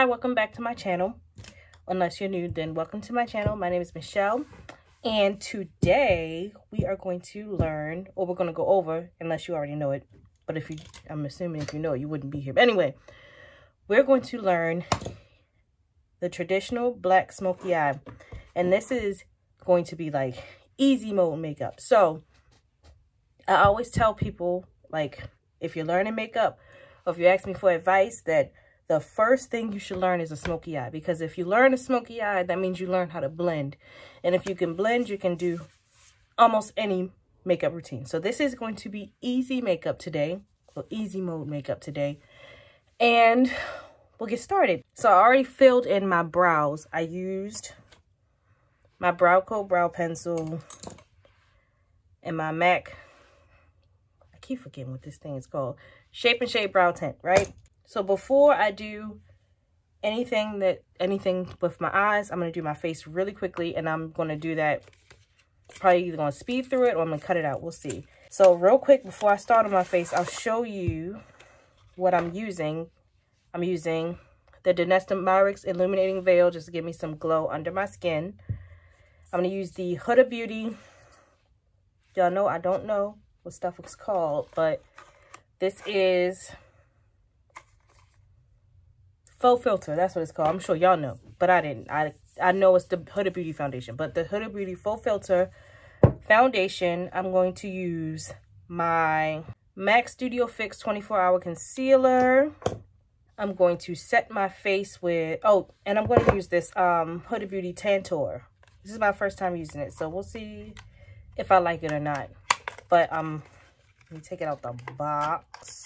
Hi, welcome back to my channel. Unless you're new, then welcome to my channel. My name is Michelle, and today we are going to learn, or we're going to go over, unless you already know it, but if you, I'm assuming if you know it, you wouldn't be here. But anyway, we're going to learn the traditional black smoky eye, and this is going to be like easy mode makeup. So I always tell people, like, if you're learning makeup, or if you ask me for advice, that the first thing you should learn is a smoky eye, because if you learn a smoky eye, that means you learn how to blend. And if you can blend, you can do almost any makeup routine. So this is going to be easy makeup today, or easy mode makeup today. And we'll get started. So I already filled in my brows. I used my Browco brow pencil and my MAC. I keep forgetting what this thing is called. Shape and Shade Brow Tint, right? So before I do anything with my eyes, I'm going to do my face really quickly, and I'm going to do that, probably either going to speed through it or I'm going to cut it out. We'll see. So real quick, before I start on my face, I'll show you what I'm using. I'm using the Donesta Myricks Illuminating Veil just to give me some glow under my skin. I'm going to use the Huda Beauty. Y'all know I don't know what stuff it's called, but this is Faux Filter, that's what it's called. I'm sure y'all know, but I didn't. I know it's the Huda Beauty foundation, but the Huda Beauty Faux Filter foundation. I'm going to use my MAC Studio Fix 24-hour concealer. I'm going to set my face with, oh, and I'm going to use this Huda Beauty Tantor. This is my first time using it, so we'll see if I like it or not. But let me take it out the box.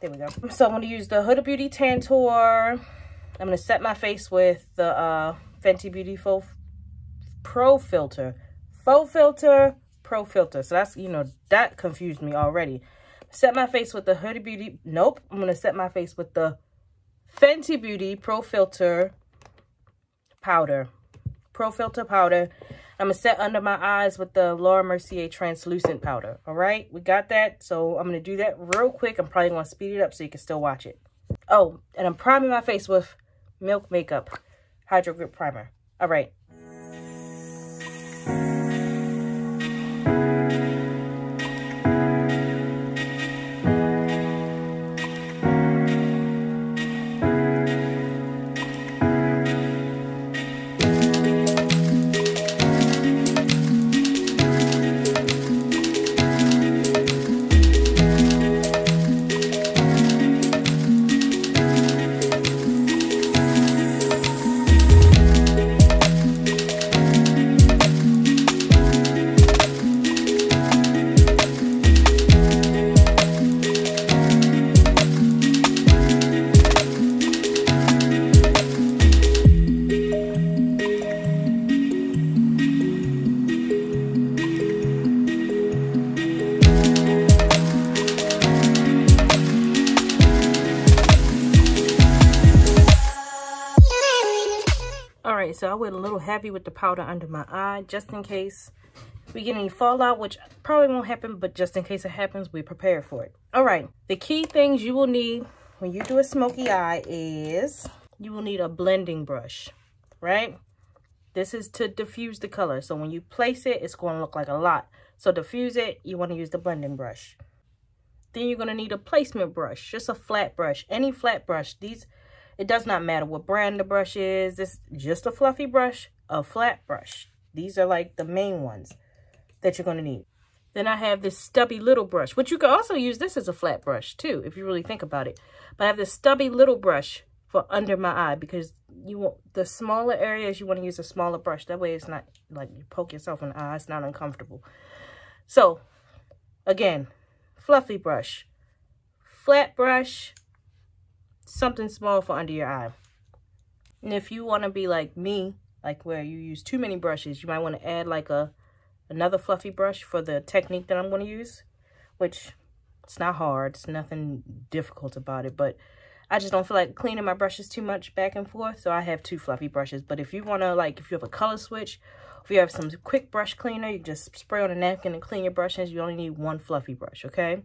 There we go. So I'm going to use the Huda Beauty Tantor. I'm going to set my face with the Fenty Beauty Faux Filter Pro Filter. So that's, you know, that confused me already. Set my face with the Huda Beauty. Nope. I'm going to set my face with the Fenty Beauty Pro Filter Powder. I'm going to set under my eyes with the Laura Mercier Translucent Powder. All right, we got that. So I'm going to do that real quick. I'm probably going to speed it up so you can still watch it. Oh, and I'm priming my face with Milk Makeup Hydro Grip Primer. All right. So I went a little heavy with the powder under my eye, just in case we get any fallout, which probably won't happen, but just in case it happens, we prepare for it. All right, the key things you will need when you do a smoky eye is you will need a blending brush, right? This is to diffuse the color. So when you place it, it's going to look like a lot. So diffuse it, you want to use the blending brush. Then you're going to need a placement brush, just a flat brush, any flat brush. These, it does not matter what brand the brush is. This just a fluffy brush, a flat brush. These are like the main ones that you're going to need. Then I have this stubby little brush, which you can also use this as a flat brush too, if you really think about it. But I have this stubby little brush for under my eye, because you want the smaller areas, you want to use a smaller brush. That way it's not like you poke yourself in the eye. It's not uncomfortable. So again, fluffy brush, flat brush, something small for under your eye. And if you want to be like me, like where you use too many brushes, you might want to add like another fluffy brush for the technique that I'm going to use, which it's not hard, it's nothing difficult about it, but I just don't feel like cleaning my brushes too much back and forth, so I have two fluffy brushes. But if you want to, like, if you have a color switch, if you have some quick brush cleaner, you just spray on a napkin and clean your brushes. You only need one fluffy brush. Okay,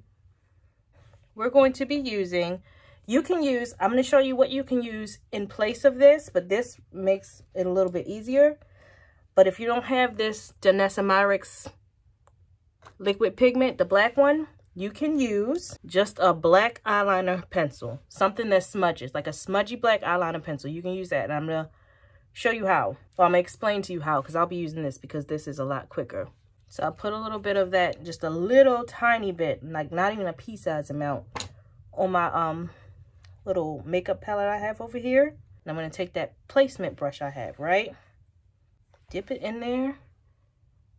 we're going to be using You can use, I'm going to show you what you can use in place of this, but this makes it a little bit easier. But if you don't have this Donesta Myricks liquid pigment, the black one, you can use just a black eyeliner pencil, something that smudges, like a smudgy black eyeliner pencil. You can use that, and I'm going to show you how. Well, I'm going to explain to you how, because I'll be using this because this is a lot quicker. So I put a little bit of that, just a little tiny bit, like not even a pea size amount, on my little makeup palette I have over here. And I'm going to take that placement brush I have, right? Dip it in there.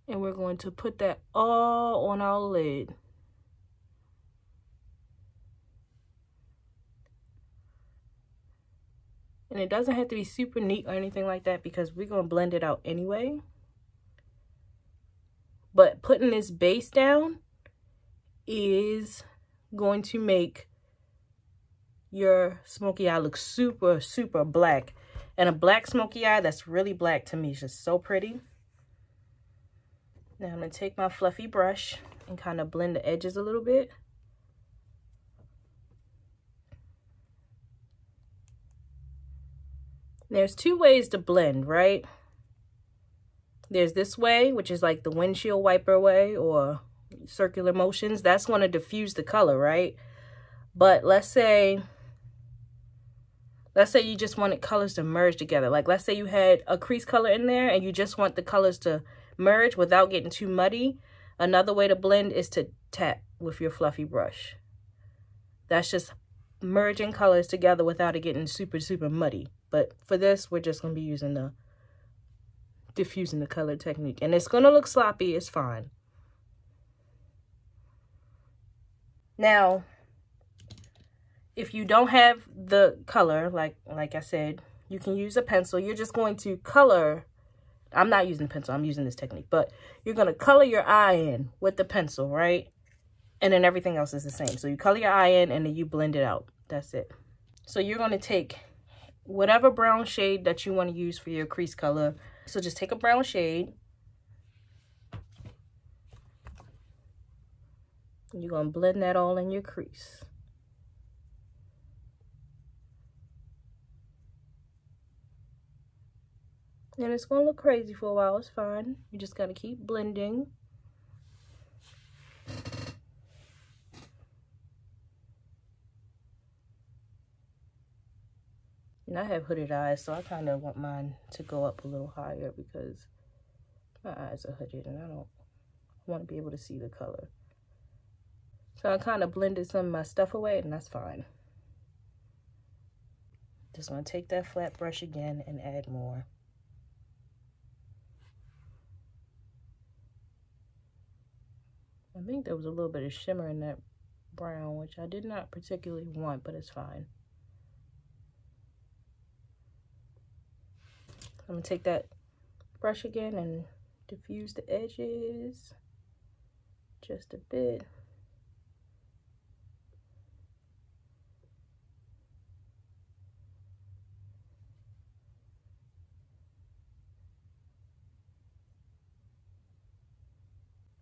And we're going to put that all on our lid. And it doesn't have to be super neat or anything like that, because we're going to blend it out anyway. But putting this base down is going to make your smoky eye look super, super black. And a black smoky eye that's really black, to me, is just so pretty. Now I'm going to take my fluffy brush and kind of blend the edges a little bit. There's two ways to blend, right? There's this way, which is like the windshield wiper way or circular motions. That's going to diffuse the color, right? But let's say you just wanted colors to merge together. Like let's say you had a crease color in there and you just want the colors to merge without getting too muddy. Another way to blend is to tap with your fluffy brush. That's just merging colors together without it getting super, super muddy. But for this, we're just going to be using the diffusing the color technique, and it's gonna look sloppy. It's fine. Now if you don't have the color, like I said, you can use a pencil. You're just going to color. I'm not using a pencil, I'm using this technique, but you're gonna color your eye in with the pencil, right? And then everything else is the same. So you color your eye in and then you blend it out. That's it. So you're gonna take whatever brown shade that you want to use for your crease color. So just take a brown shade. You're going to blend that all in your crease. And it's going to look crazy for a while. It's fine. You just got to keep blending. And I have hooded eyes, so I kind of want mine to go up a little higher because my eyes are hooded and I don't want to be able to see the color. So I kind of blended some of my stuff away, and that's fine. Just want to take that flat brush again and add more. I think there was a little bit of shimmer in that brown, which I did not particularly want, but it's fine. I'm going to take that brush again and diffuse the edges just a bit.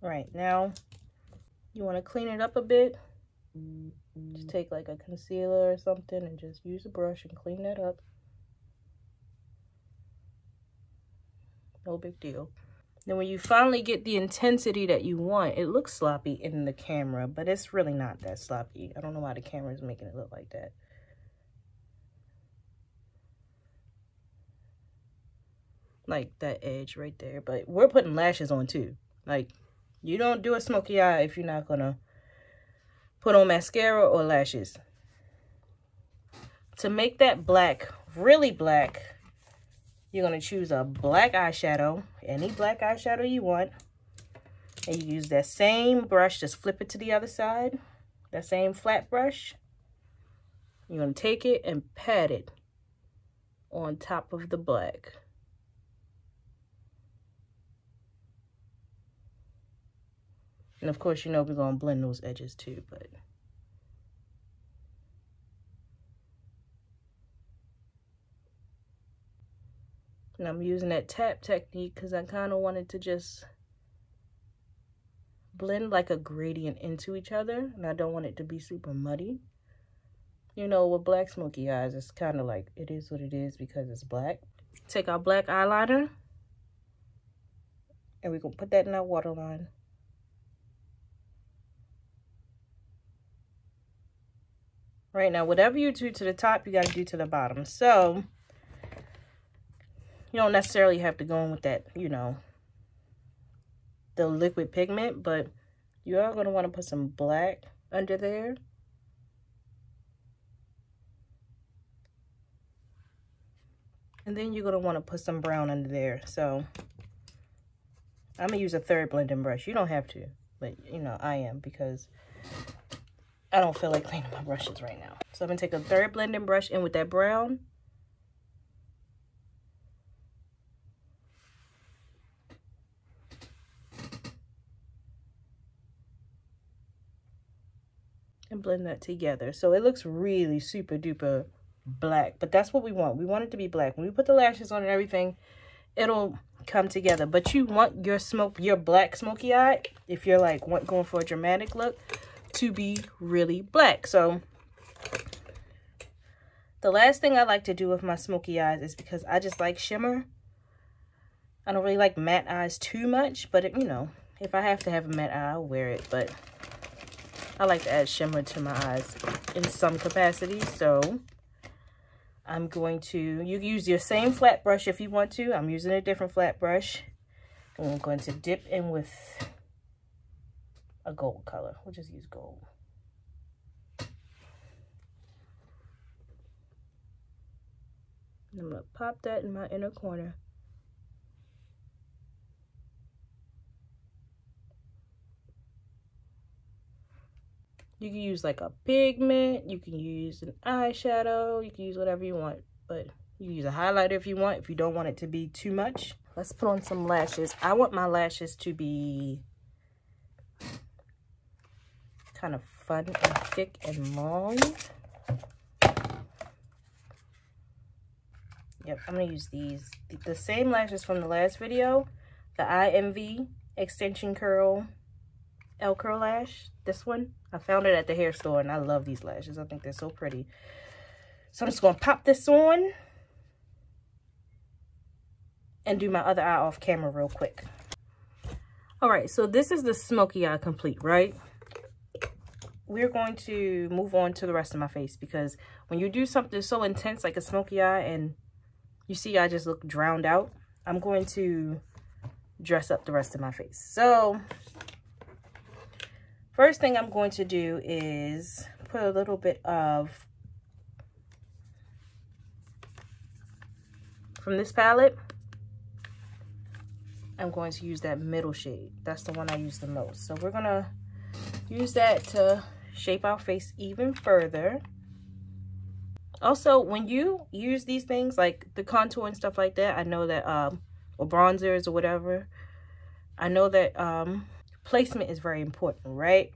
Right, now you want to clean it up a bit. Just take like a concealer or something and just use a brush and clean that up. No big deal. Then when you finally get the intensity that you want, it looks sloppy in the camera, but it's really not that sloppy. I don't know why the camera is making it look like that. Like that edge right there. But we're putting lashes on too. Like, you don't do a smoky eye if you're not gonna put on mascara or lashes. To make that black, really black, you're going to choose a black eyeshadow, any black eyeshadow you want, and you use that same brush, just flip it to the other side, that same flat brush. You're going to take it and pat it on top of the black. And of course, you know, we're going to blend those edges too, but and I'm using that tap technique because I kind of wanted to just blend like a gradient into each other. And I don't want it to be super muddy. you know, with black smoky eyes, it's kind of like it is what it is because it's black. Take our black eyeliner and we're going to put that in our waterline. Right now, whatever you do to the top, you got to do to the bottom. So you don't necessarily have to go in with that, you know, the liquid pigment, but you are going to want to put some black under there. And then you're going to want to put some brown under there. So I'm going to use a third blending brush. You don't have to, but, you know, I am because I don't feel like cleaning my brushes right now. So I'm going to take a third blending brush in with that brown. And blend that together. So it looks really super duper black, but that's what we want. We want it to be black. When we put the lashes on and everything, it'll come together. But you want your black smoky eye, if you're like going for a dramatic look, to be really black. So the last thing I like to do with my smoky eyes is because I just like shimmer. I don't really like matte eyes too much, but you know, if I have to have a matte eye, I'll wear it, but I like to add shimmer to my eyes in some capacity. So I'm going to, you use your same flat brush if you want to. I'm using a different flat brush. And I'm going to dip in with a gold color. We'll just use gold. And I'm going to pop that in my inner corner. You can use like a pigment, you can use an eyeshadow, you can use whatever you want, but you can use a highlighter if you want, if you don't want it to be too much. Let's put on some lashes. I want my lashes to be kind of fun and thick and long. Yep, I'm gonna use these, the same lashes from the last video, the IMV Extension Curl, L curl lash, this one. I found it at the hair store and I love these lashes. I think they're so pretty. So I'm just gonna pop this on and do my other eye off camera real quick. All right, so this is the smoky eye complete, right? We're going to move on to the rest of my face because when you do something so intense like a smoky eye and you see I just look drowned out, I'm going to dress up the rest of my face. So first thing I'm going to do is put a little bit of, from this palette, I'm going to use that middle shade. That's the one I use the most. So we're gonna use that to shape our face even further. Also, when you use these things, like the contour and stuff like that, I know that, or bronzers or whatever, I know that, placement is very important, right?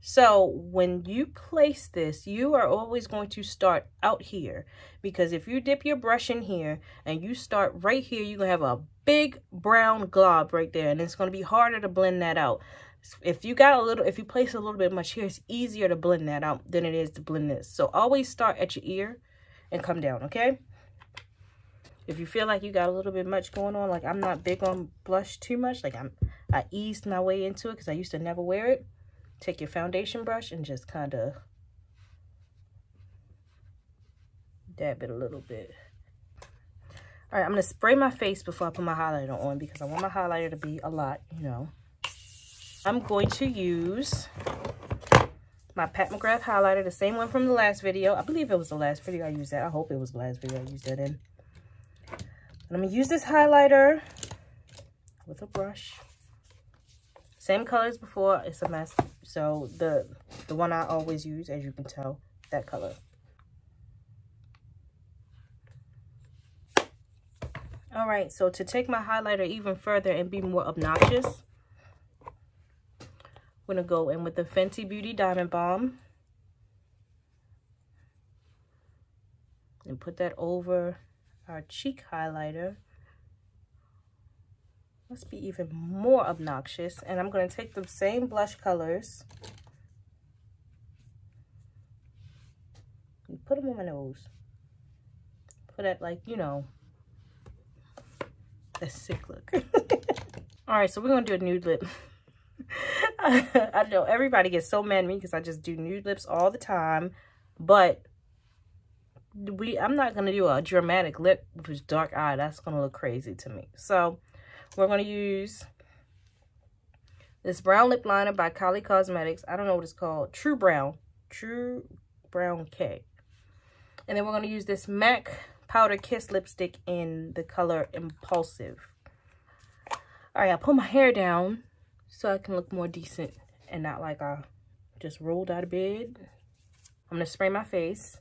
So when you place this, you are always going to start out here, because if you dip your brush in here and you start right here, you're gonna have a big brown glob right there, and it's gonna be harder to blend that out. If you got a little, if you place a little bit much here, it's easier to blend that out than it is to blend this. So always start at your ear and come down, okay? If you feel like you got a little bit much going on, like I'm not big on blush too much, like I eased my way into it because I used to never wear it. Take your foundation brush and just kind of dab it a little bit. All right, I'm going to spray my face before I put my highlighter on because I want my highlighter to be a lot, you know. I'm going to use my Pat McGrath highlighter, the same one from the last video. I believe it was the last video I used that. I hope it was the last video I used that in. I'm going to use this highlighter with a brush. Same color as before. It's a mess. So the one I always use, as you can tell, that color. All right, so to take my highlighter even further and be more obnoxious, I'm going to go in with the Fenty Beauty Diamond Bomb and put that over our cheek highlighter. Let's be even more obnoxious. And I'm going to take the same blush colors put them on my nose. For that, like, you know, that sick look. All right, so we're going to do a nude lip. I know everybody gets so mad at me because I just do nude lips all the time. But I'm not going to do a dramatic lip with dark eye. That's going to look crazy to me. So we're going to use this brown lip liner by Kylie Cosmetics. I don't know what it's called. True Brown K. And then we're going to use this MAC Powder Kiss lipstick in the color Impulsive. All right, I pull my hair down so I can look more decent and not like I just rolled out of bed. I'm going to spray my face.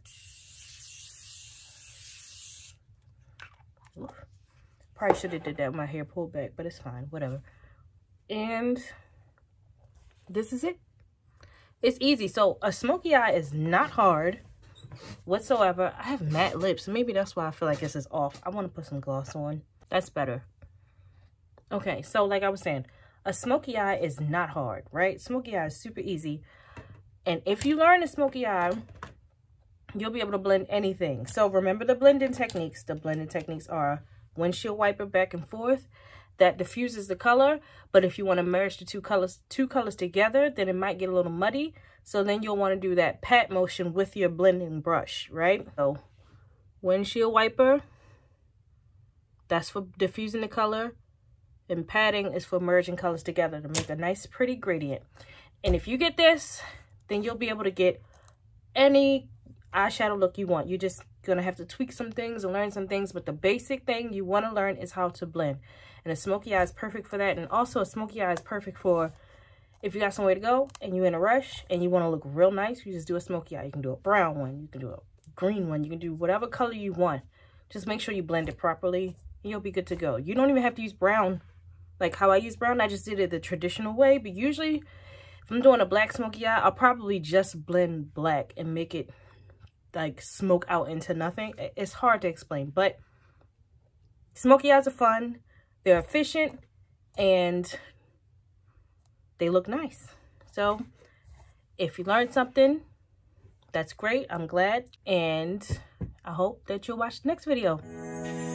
Oof. Probably should have did that with my hair pulled back, but it's fine, whatever. And this is it. It's easy. So a smoky eye is not hard whatsoever. I have matte lips. Maybe that's why I feel like this is off. I want to put some gloss on. That's better. Okay, so like I was saying, a smoky eye is not hard, right? Smoky eye is super easy. And if you learn a smoky eye, you'll be able to blend anything. So remember the blending techniques. The blending techniques are windshield wiper back and forth. That diffuses the color, but if you want to merge the two colors together, then it might get a little muddy. So then you'll want to do that pat motion with your blending brush, right? So windshield wiper, that's for diffusing the color, and patting is for merging colors together to make a nice pretty gradient. And if you get this, then you'll be able to get any eyeshadow look you want. You're just gonna have to tweak some things and learn some things, but the basic thing you want to learn is how to blend. And a smoky eye is perfect for that. And also a smoky eye is perfect for if you got somewhere to go and you're in a rush and you want to look real nice, you just do a smoky eye. You can do a brown one, you can do a green one, you can do whatever color you want. Just make sure you blend it properly and you'll be good to go. You don't even have to use brown like how I use brown. I just did it the traditional way, but usually if I'm doing a black smoky eye, I'll probably just blend black and make it like smoke out into nothing. It's hard to explain, but smoky eyes are fun. They're efficient and they look nice. So if you learned something, that's great. I'm glad. And I hope that you'll watch the next video.